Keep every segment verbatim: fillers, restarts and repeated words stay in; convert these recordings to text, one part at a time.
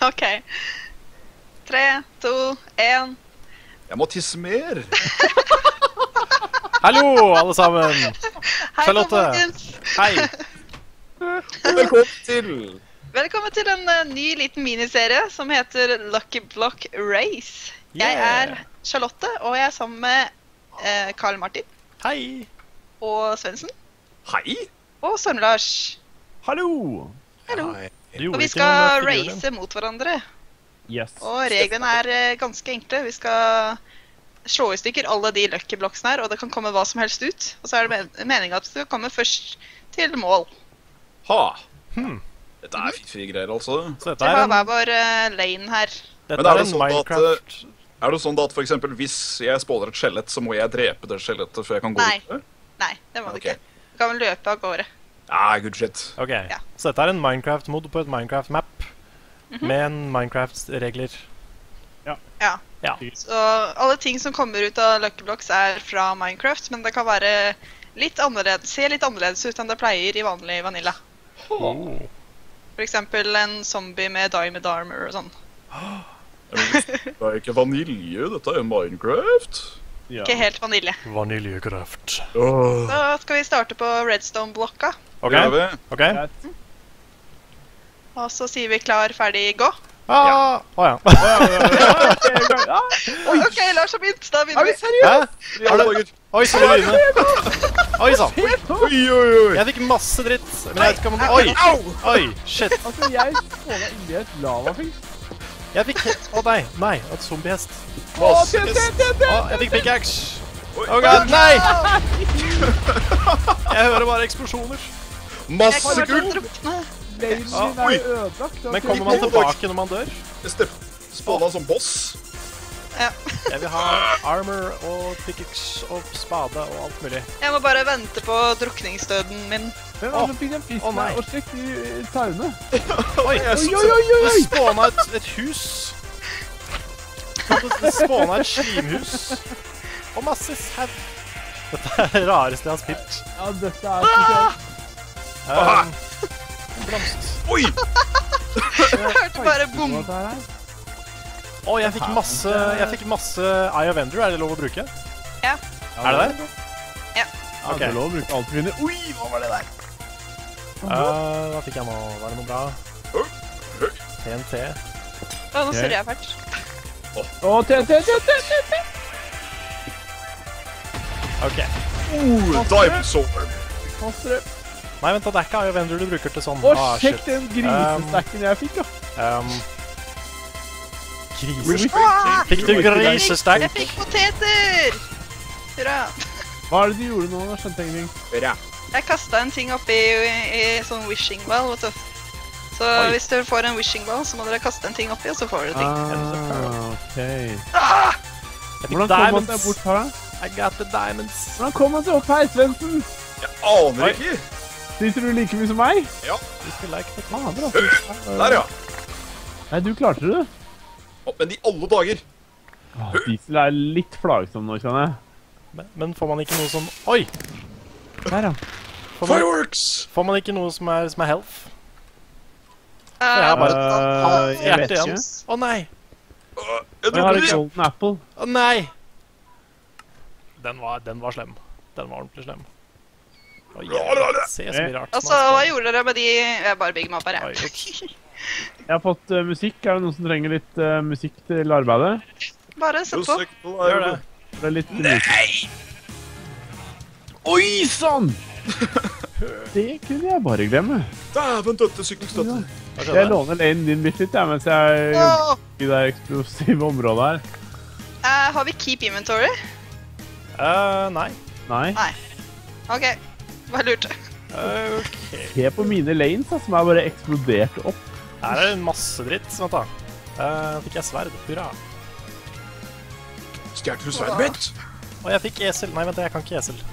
Ok. Tre, to, en. Jeg må tisse mer! Hallo, alle sammen! Hei, Charlotte! Hei! Velkommen til... Velkommen til en uh, ny liten miniserie som heter Lucky Block Race. Yeah. Jeg er Charlotte, og jeg er sammen med uh, Karl Martin. Hei! Og Svensen. Hei! Og Storm Lasj. Hallo! Hallo! Hei. Og vi skal race mot hverandre. Yes. Og reglene er ganske enkle. Vi skal slå i stykker alle de lucky blocksene her, og det kan komme hva som helst ut. Og så er det meningen at det skal komme først til mål. Ha! Hmm. Dette er fint frie greier, altså. Så dette er en... Det er vår uh, lane her. Dette er, er en sånn Minecraft. At, er det sånn at for eksempel hvis jeg spåler et skjelett, så må jeg drepe det skjelettet før jeg kan gå Nei. Ut? Nei, Nei, det må du okay. ikke. Du kan løpe av gårde. Ah, good shit. Ok, ja. Så dette er en Minecraft-mod på et Minecraft-map mm-hmm. med en Minecraft-regler. Ja. Ja. Ja. Så alle ting som kommer ut av Lucky Blocks er fra Minecraft, men det kan være litt annerledes, se litt annerledes ut enn det pleier i vanlig vanilla. Oh. For eksempel en zombie med diamond armor og sånn. Det er ikke vanilje, dette er jo Minecraft. Ja. Ikke helt vanilje. Vaniljekraft. Oh. Så skal vi starte på redstone-blokka. Ok, ok. Og så sier vi klar, ferdig, gå. Ah, ja. Å ja. Ok, Lars har begynt, da begynner vi. Er vi seriøst? Oi, så er det begynne. Oi, så. Oi, oi, oi. Jeg fikk masse dritt. Men jeg vet ikke om man... Oi, au, oi, shit. Altså, jeg får deg inn i et lavafylt. Jeg fikk... Å nei, nei, et zombiehest. Å, jeg fikk pickaxe. Å god, nei! Jeg hører bare eksplosjoner. Masse gull! Oi! Men kommer man tilbake når man dør? Spåna som boss. Jeg vil ha armor og pickaxe og spade og alt mulig. Jeg må bare vente på drukningsdøden min. Hvem var det som fikk en fisk med og strykt i taune? Oi, det spåna et hus. Det spåna et slimhus. Og masse sau. Dette er det rareste jeg har spilt. Ja, dette er spesielt. Blomst. Oi! Jeg hørte bare bom. Å, jeg fikk masse... Jeg fikk masse Eye of Andrew. Er det lov å bruke? Ja. Er det der? Ja. Ja, det er lov å bruke alt mine. Oi, hva var det der? Hva fikk jeg nå? Var det noe bra? T N T. Å, nå surrer jeg fælt. Å, T N T, T N T, T N T! Ok. Oh, diamond sword! Passer. Nei, vent da, det er ikke Eye of Andrew du bruker til sånn. Å, oh, ah, sjekk den grisestacken um, jeg fikk, da. Um, grisestack? Fikk du grisestack? Jeg fikk poteter! Hurra! Hva er det du gjorde nå, da? Skjønte jeg ingenting. Hurra! Jeg kastet en ting oppi i, i sånn wishing ball, vet du. Så Oi. Hvis dere får en wishing ball, så må dere kaste en ting oppi, og så får dere ting. Ah, ok. Ah! Hvordan kom man seg bort her, da? I got the diamonds. Hvordan kom han seg opp her, Svensen? Jeg aner ikke. Sitter du like mye som meg? Ja. Du spiller ikke på kamer, altså. Der, ja. Nei, du klarte det. Å, men i alle dager. Åh, diesel er litt flagsom nå, kjenner jeg. Men, men får man ikke noe som... Oi! Der, ja. Får man, Fireworks! Får man ikke noe som er, som er health? Uh, jeg har bare... Uh, jeg vet ikke. Å, oh, nei. Uh, jeg, jeg har en golden apple. Å, oh, nei. Den var, den var slem. Den var ordentlig slem. Oi, se så mye rart. Altså, hva gjorde dere med de... Jeg bare bygger meg opp her, jeg. Jeg har fått uh, musikk. Er det noen som trenger litt uh, musikk til arbeidet? Bare sett på. Gjør det. Det er litt... Nei! Oi, sann! Det kunne jeg bare glemme. Dæven døtte sykkelstøtte. Jeg låner lanen din litt litt, jeg, mens jeg... Oh! I det eksplosive området her. Uh, har vi keep inventory? Uh, nei. Nei. Nei. Ok, bare lurte. Ok. Se på mine lanes, som er bare eksplodert opp. Her er det masse dritt, vent da. Uh, fikk jeg sverd, hurra. Stjerter du sverd mitt? Og jeg fikk esel. Nei, vent, jeg kan ikke esel.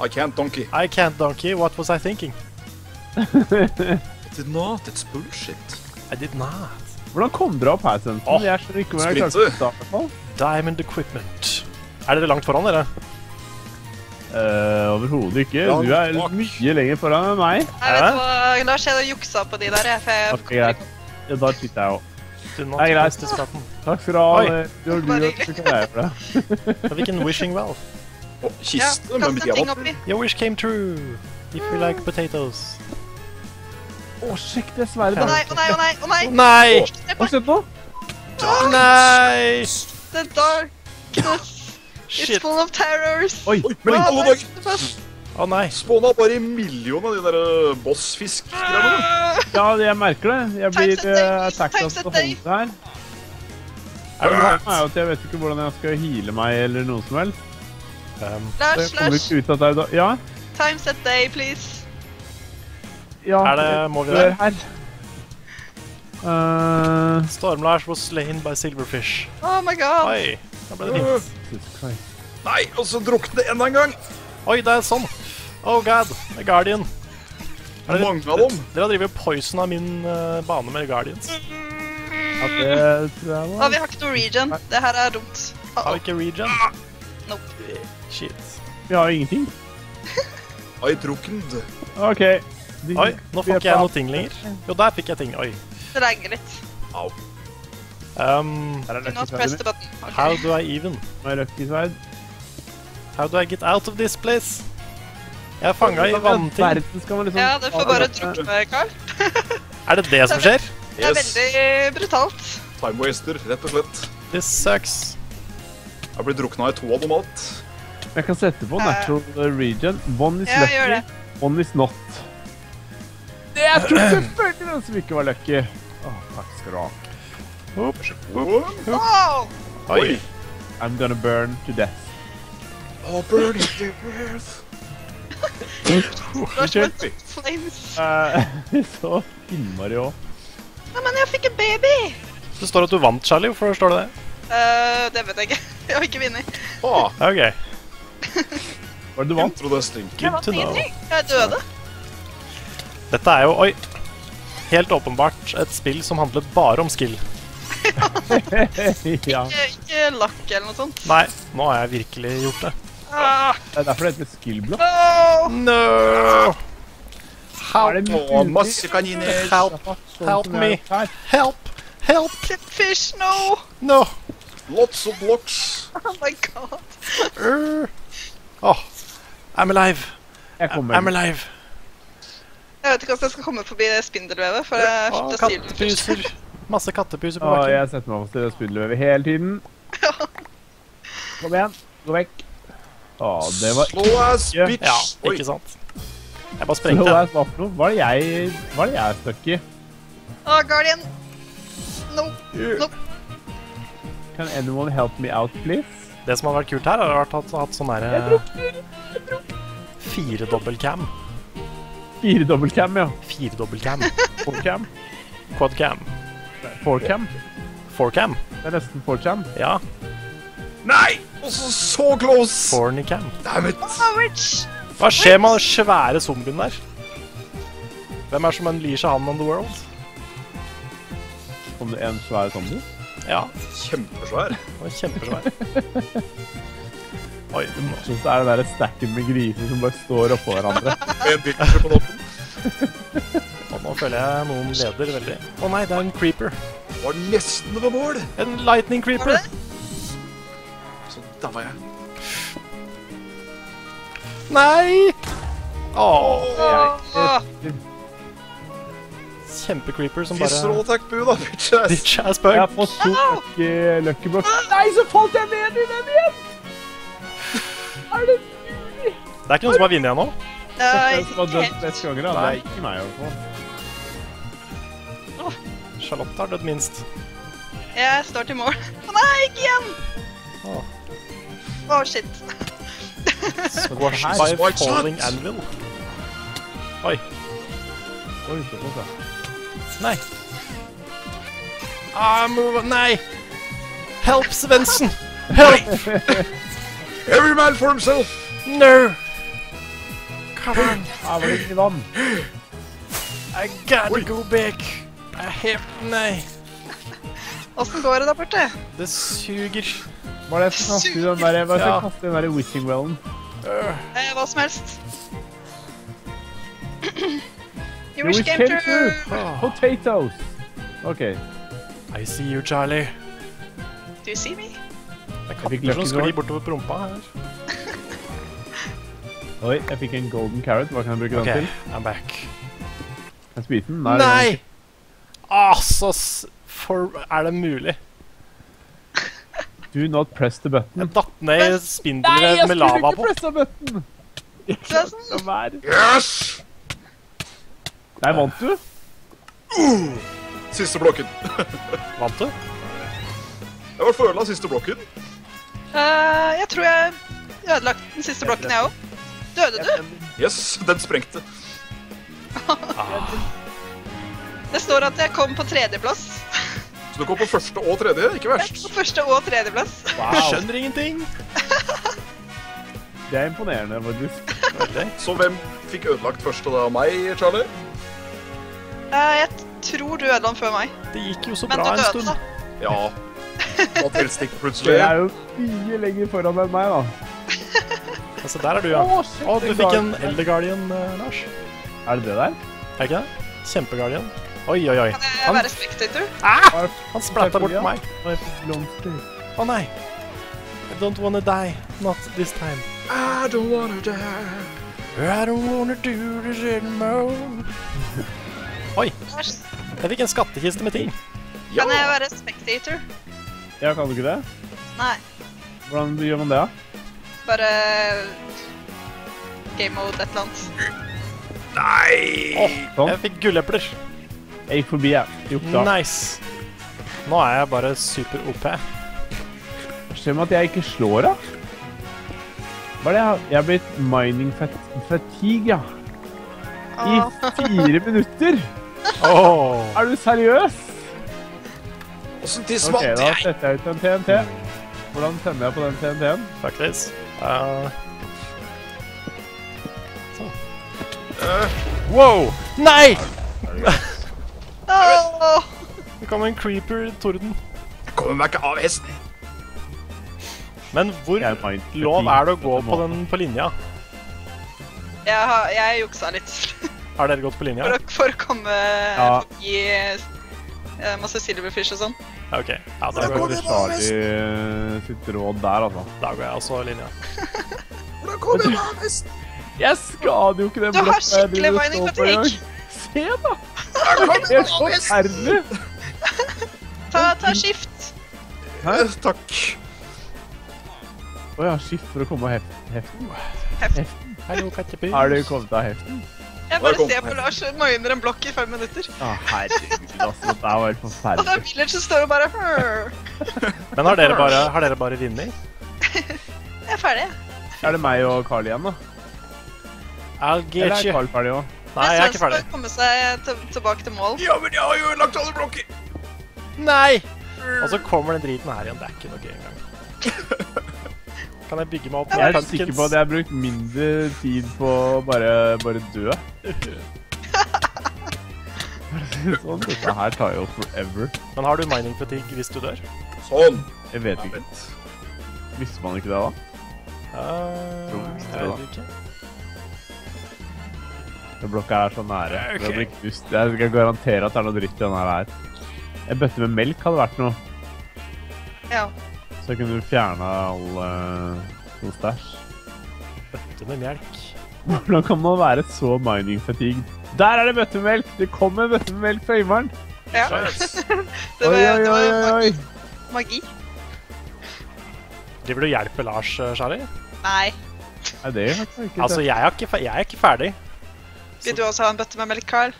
I can't donkey. I can't donkey, what was I thinking? I did not, it's bullshit. I did not. Hvordan kom dere opp her, Senten? Åh, splitte. Diamond equipment. Er dere langt foran, dere? Uh, overhovedet ikke. Du er mye lenger foran enn meg. Jeg vet hva, Lars, jeg har juksa på de der. Jeg, for jeg, okay, da cheatet jeg også. Nei, greit. Takk for da. Du har lurt hvilken greie for det. Da fikk en wishing well. Åh, kisten. Ja, kastet ting oppi. Your wish came true. If you like potatoes. Åh, sjekk det sverdet. Å nei, å nei, å nei, å nei. Å nei! Hva skjedde nå? Nei! The darkness. It's full of terrors. Oi, men alle dager. Å nei. Spåna bare i millionen av de der bossfisk-gravene. Ja, jeg merker det. Jeg blir attacket av å holde det her. Jeg vet ikke hvordan jeg skal heale meg eller noe som helst. Lars, Lars. Ja? Times at day, please. Ja, er det, må vi der? Her. Uh, Storm Lasj was slain by Silverfish. Oh my god. Oi, da ble det fint. Nei, og så drukte det enda en gang. Oi, det er sånn. Oh god, det er Guardian. Er det, mange av dem. Dere har drivet poison av min uh, bane med Guardians. Ja, det tror jeg var. Ah, vi har ikke noe regen. Det her er dumt. Uh -oh. Har vi ikke regen? Nope. Shit. Vi har jo ingenting. Oi, drukend. Ok. Oi, nå fikk jeg noe ting lenger. Jo, der fikk jeg ting, oi. Det regner litt. Au. Um, how do I even? My lucky side. How do I get out of this place? Jeg er fanget i vannting. Ja, det får bare drukne, Karl. Er det det som skjer? Det er veldig brutalt. Time waster, rett og slett. This sucks. Jeg blir drukna i to av dem alt. Jeg kan sette på natural region. One is lucky, one is not. Jeg tror selvfølgelig den som ikke var lucky. Åh, takk skal du ha. Hopp, hopp, hopp. Oi. I'm gonna burn to death. Oh, burn to death. Lars, what the flames? Så innmari også. Nei, men jeg fikk en baby. Det står at du vant, Charlie. Hvorfor står det det? Det vet jeg ikke. Jeg har ikke vunnet. Åh, ok. Hva er det du vant? Jeg trodde det stinket. Jeg vant ingenting. Jeg døde. Dette er jo, oi, helt åpenbart et spill som handler bare om skill. Ja. Ikke, ikke lakk eller noe sånt. Nei, nå har jeg virkelig gjort det. Ah. Det er derfor det heter skillblokk. Oh. No! Help! Å, masse kaniner! Help! Help me! Help! Help! Fish, no! No! Lots of blocks! Oh my god! Oh, I'm alive! I'm alive! Jeg vet ikke hvordan jeg skal komme forbi spindelvevet, for det er slutt av stilpuser. Masse kattepuser på bakken. Åh, jeg setter meg opp til spindelvevet hele tiden. Kom igjen, gå vekk. Åh, det var ikke... Slow ass, bitch! Ja, ikke sant. Jeg bare sprengte. Slow ass, hva for noe? Hva er det jeg... Hva er det jeg støkk i? Åh, Guardian! No, no. Can anyone help me out, please? Det som har vært kult her, har vært hatt sånn her... Jeg drukner! Jeg drukner! Fire dobbeltcam. Fire dobbeltcam, ja. Fire dobbeltcam. Fourcam. Quadcam. Fourcam. Fourcam. Det er nesten fourcam. Ja. Nei! Også så close! Fornicam. Dammit. Hva skjer med den svære zombien der? Hvem er som en lir seg han on the world? Om det er en svær zombie? Ja. Kjempesvær. Det var kjempesvær. Oi, det morsomt er det der stacken med griser som bare står oppå hverandre. Jeg dykker på toppen. Og nå føler jeg noen leder veldig. Å nei, det er en creeper. Det var nesten over mål. En lightning creeper. Så der var jeg. Nei! Åh! Kjempecreeper som bare... Fisser og takk på, da, bitches. Ditches, bøk. Jeg har fått to løkkebøk. Nei, så falt jeg ned i den igjen! Er det mulig? Det er ikke noen som har vinn igjen nå. Nei, ikke helt. Nei, ikke meg i hvert fall. Charlotte har dødd minst. Jeg står til mål. Å nei, ikke igjen! Åh, shit. Squash by falling anvil. Oi. Oi, så godt da. Nei. Ah, move on. Nei! Help, Svensen! Help! Every man for himself! No! Come on! Jeg var ikke i vann. I gotta go back! Jeg helt... Nei! Hvordan går det da, Barte? Det suger. Hva er det for å kaste i den der... Hva er det for å kaste i den der wishing-wellen? Hva som helst. Your wish came true! Potatoes! Okay. I see you, Charlie. Do you see me? Det er katter som sklir bortover prompa her. Oi, jeg fikk en golden carrot. Hva kan jeg bruke den til? Ok, I'm back. Kan jeg spise den? Nei! Altså, er det mulig? Do not press the button. Jeg datt ned spindler med lava på. Nei, jeg skulle ikke presse button! Yes! Nei, vant du? Siste blokken. Vant du? Jeg var forøla siste blokken. Uh, jeg tror jeg ødelagt den siste blokken jeg også. Døde du? Yes, den sprengte. Ah. Det står at jeg kom på tredjeplass. Så du kom på første og tredje, ikke verst? På første og tredjeplass. Wow. Jeg skjønner ingenting. Det er imponerende, faktisk. Så hvem fikk ødelagt første da? Meg, Charlie? Uh, jeg tror du ødela den før meg. Det gikk jo så bra en stund. Men du døde da. Ja. Og tilstikk plutselig. Det er jo mye lenger foran enn meg, da. Altså, der er du, ja. Å, du fikk en Elder Guardian, Lars. Er det det der? Er ikke det? Kjempeguardian. Oi, oi, oi. Kan jeg være spectator? Ah! Han splatta bort meg. Å nei. I don't wanna die. Not this time. I don't wanna die. I don't wanna do this anymore. Oi. Jeg fikk en skattekiste med ting. Kan jeg være spectator? Ja, kan du ikke det? Nei. Hvordan gjør man det, da? Bare game mode et eller annet. Nei! Åh, sånn. Jeg fikk gullepler. Jeg gikk forbi, jeg. Jo, da. Nice. Nå er jeg bare super O P. Skjer med at jeg ikke slår, da? Hva er det jeg har? Jeg har blitt mining fatigue, ja. I fire minutter. Åh. Er du seriøs? Ok, da setter jeg ut en T N T. Hvordan sender jeg på den T N T-en? Faktisk. Uh... Sånn. Uh. Wow! Nei! Oh. Det kom en creeper i torden. Jeg kommer meg ikke av hesten. Men hvor lov er det å gå på den på linja? Jeg, har, jeg juksa litt. Har dere gått på linja? For å, for å komme ja. Forbi... masse silverfish og sånn. Ok, ja, da går det Charlie sitt råd der, altså. Da går jeg også linja. Hvordan kom jeg med mest? Jeg skader jo ikke den blokka. Du har skikkelig mining fatigue. Se da! Det er så herlig! Ta skift. Hæ? Takk. Åja, skift for å komme av heften. Heften? Har du kommet av heften? Jeg bare ser på Lars miner en blokk i fem minutter. Å, herregud, altså. Det er jo helt forferdelig. Og det er biler som står og bare... Men har dere bare, har dere bare vinner? Jeg er ferdig, jeg. Er det meg og Karl igjen, da? I'll get you. Eller er Karl ferdig også? Nei, jeg er ikke ferdig. Jeg skal komme seg tilbake til mål. Ja, men jeg har jo lagt alle blokker. Nei! Og så kommer den driten her igjen. Det er ikke noe gøy engang. Kan jeg bygge meg opp med pumpkins? Jeg er sikker på at jeg har brukt mindre tid på å bare, bare dø. Sånn, dette her tar jo forever. Men har du mining fatigue hvis du dør? Sånn! Jeg vet ikke. Visste man ikke det da? Uh, jeg vet ikke. Den blokka er så nære. Okay. Jeg skal garantere at det er noe dritt i denne her. En bøtte med melk hadde vært noe. Ja. Så kunne du fjerne all sånn stæsj. Bøtte med melk. Hvordan kan man være så mining fatigue? Der er det bøtte med melk! Det kommer bøtte med melk fra Øyvaren! Ja. Det var, oi, oi, oi, oi. Det var magi. Det vil jo hjelpe Lars, Charlie? Nei. Nei, det er faktisk ikke. Altså, jeg er ikke, jeg er ikke ferdig. Vil du også ha en bøtte med melk, Karl?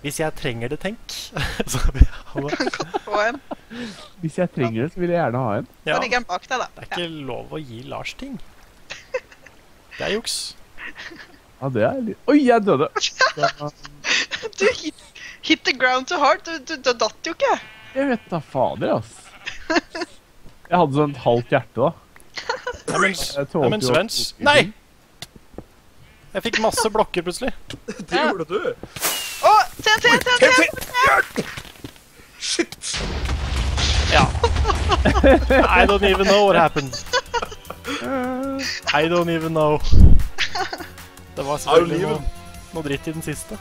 Hvis jeg trenger det, tenk. Så vi kan godt få en. Hvis jeg trenger det, så vil jeg gjerne ha en. Ja. Så ligger han bak deg, da. Det er ikke ja. Lov å gi Lars ting. Det er juks. Ja, det er litt... Oi, jeg døde! Ja. Du hit, hit the ground too hard. Du, du, du datt jo ikke. Jeg vet da, fader, ass. Jeg hadde sånn et halvt hjerte, da. Nei, men, nei, men Svens. Nei! Jeg fikk masse blokker, plutselig. Det ja. Gjorde du. Å, T N T, T N T! Shit! Ja. I don't even know what happened. I don't even know. Det var selvfølgelig noe, noe dritt i den siste.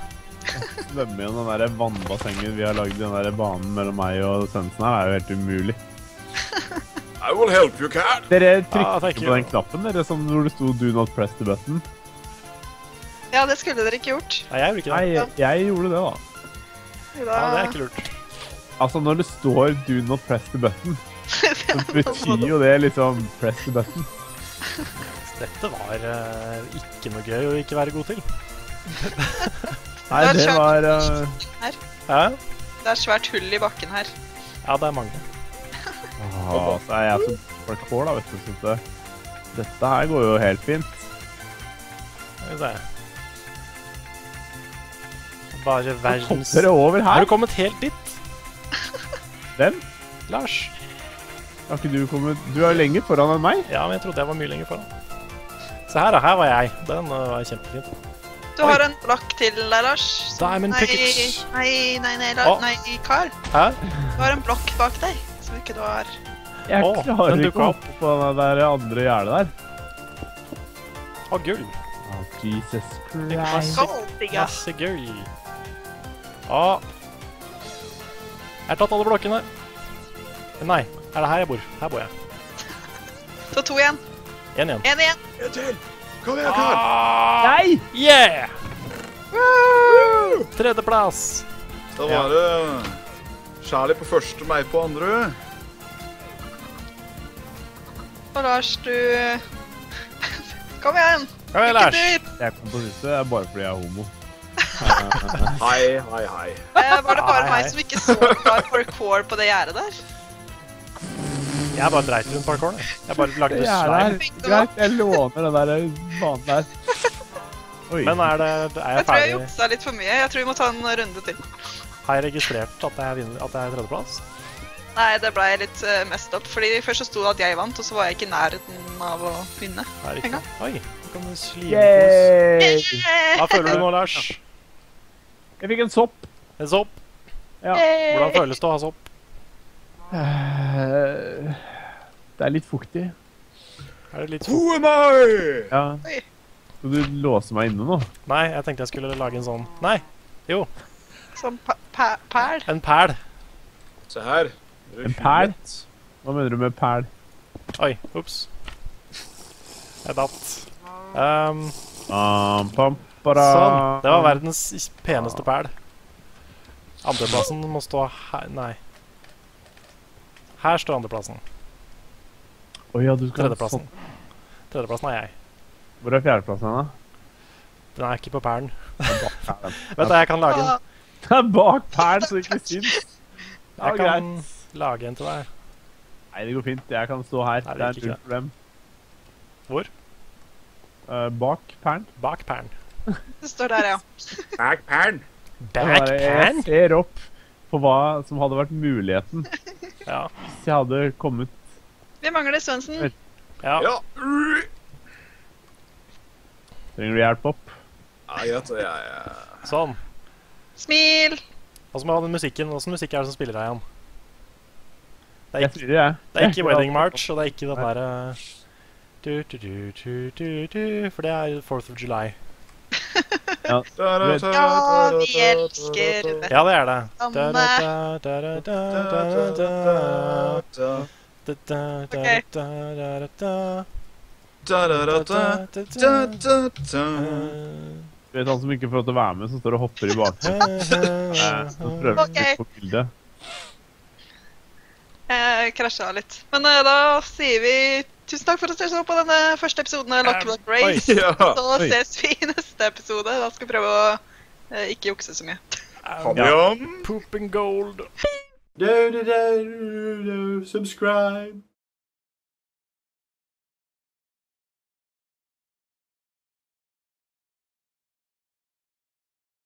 svømme i den der vannbassengen vi har laget i den der banen mellom meg og Svensen her, er jo helt umulig. I will help you, Karl! Dere trykker ah, på den knappen, dere, som hvor det stod do not press the button. Ja, det skulle dere ikke gjort. Nei, jeg gjorde ikke det. Nei, jeg, jeg gjorde det, da. Da. Ja, det er ikke lurt. Altså, når det står do not press the button, så betyr jo det liksom press the button. Dette var uh, ikke noe gøy å ikke være god til. Nei, det var... Uh... Hæ? Det er svært hull i bakken her. Ja, det er mange. Åh, så er jeg som parkour da, vet du, synes jeg. Dette her går jo helt fint. Skal vi se. Bare verdens... Hopper over her? Har du kommet helt dit? Hvem? Lars. Har ikke du kommet... Du er jo lenger foran enn meg. Ja, men jeg trodde jeg var mye lenger foran. Se her da, her var jeg. Den var kjempefint. Du har en blokk til deg, Lars. Diamond Pickets. Nei, nei, nei, nei, nei, Karl. Hæ? Du har en blokk bak deg, som ikke du har. Jeg klarer ikke opp på den der andre hjertet der. Å, gull. Å, Jesus Christ. Masse gull. Å. Jeg har tatt alle blokkene. Nei, er det her jeg bor? Her bor jeg. Så to igjen. En igjen. En igjen. En til. Kom igjen, Karl! Ah, nei! Yeah! Woo! Tredjeplass! Da var det Charlie på første, meg på andre. Og Lars, du... Kom igjen! Kom igjen, Lars! Jeg kom på siste, det er bare fordi jeg er homo. Hei, hei, hei. Var det bare hei, meg hei. Som ikke så klar parkour på det gjerdet der? Jeg bare dreit rundt parkouren, jeg. Jeg bare lagde slime. Greit, jeg låner den der banen der. Oi. Men er, det, er jeg, jeg ferdig? Jeg tror jeg juksa litt for mye. Jeg tror vi må ta en runde til. Har jeg registrert at jeg, vinner, at jeg er tredjeplass? Nei, det ble litt uh, mest opp. Fordi først så stod det at jeg vant, og så var jeg ikke i nærheten av å vinne. Nei, ikke. Oi, nå kan du slime på oss. Hva føler du nå, Lars? Jeg fikk en sopp. En sopp? Ja. Hvordan føles det å ha sopp? Det er litt fuktig. Er det litt fuktig? Oh, ja. Skal du låse meg inne nå? Nei, jeg tenkte jeg skulle lage en sånn... Nei, jo. Sånn pæl? En pæl. Se her. En pæl? Hva mener du med pæl? Oi, ups. Jeg datt. Um, sånn, det var verdens peneste pæl. Andreplassen må stå her... Nei. Her står andreplassen. Å ja, du skal... Tredjeplassen. Tredjeplassen er jeg. Hvor er fjerdeplassen her da? Den er ikke på perlen. Vet du, jeg kan lage en... Den er bak perlen, så det ikke syns. Jeg kan lage en til deg. Nei, det går fint. Jeg kan stå her. Det er null problem. Hvor? Bak perlen. Bak perlen. Det står der, ja. Bak perlen. Bak perlen? Jeg ser opp på hva som hadde vært muligheten. Ja. Hvis jeg hadde kommet... Vi mangler Svensen. Ja. Ja. Trenger du hjelp opp? Ja, greit. Ja, ja. Sånn. Smil! Og så må jeg ha den musikken. Hvordan musikk er det som spiller her igjen? Det er ikke, det er. Det er ikke Wedding March, og det er ikke den der... Du, du, du, du, du, du, for det er fourth of July. Ja, vi elsker det. Ja, det er det. Du vet han som ikke får til å være med, som står og hopper i bakgrunnen. Ok. Jeg krasja litt. Men da sier vi... Tusen takk for at dere så på denne første episoden av Lucky Block Race. Ja. Så ses vi i neste episode. Da skal vi prøve å eh, ikke jukse så mye. Ja. Poop and gold. Do, do, do, do, do, subscribe.